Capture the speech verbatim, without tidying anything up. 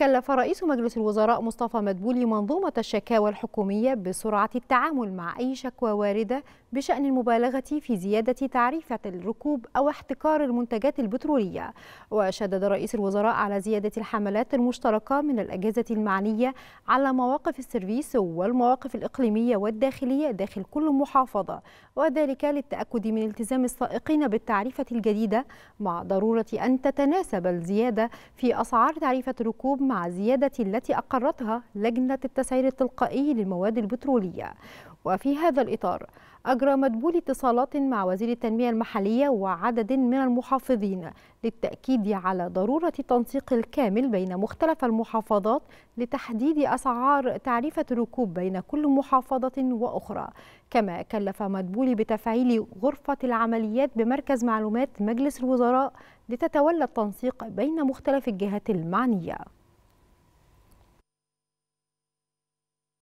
كلف رئيس مجلس الوزراء مصطفى مدبولي منظومة الشكاوى الحكومية بسرعة التعامل مع أي شكوى واردة بشأن المبالغة في زيادة تعريفة الركوب أو احتكار المنتجات البترولية. وشدد رئيس الوزراء على زيادة الحملات المشتركة من الأجهزة المعنية على مواقف السيرفيس والمواقف الإقليمية والداخلية داخل كل محافظة، وذلك للتأكد من التزام السائقين بالتعريفة الجديدة، مع ضرورة أن تتناسب الزيادة في أسعار تعريفة الركوب مع زيادة التي أقرتها لجنة التسعير التلقائي للمواد البترولية. وفي هذا الإطار أجرى مدبولي اتصالات مع وزير التنمية المحلية وعدد من المحافظين للتأكيد على ضرورة التنسيق الكامل بين مختلف المحافظات لتحديد أسعار تعريفة الركوب بين كل محافظة وأخرى. كما كلف مدبولي بتفعيل غرفة العمليات بمركز معلومات مجلس الوزراء لتتولى التنسيق بين مختلف الجهات المعنية.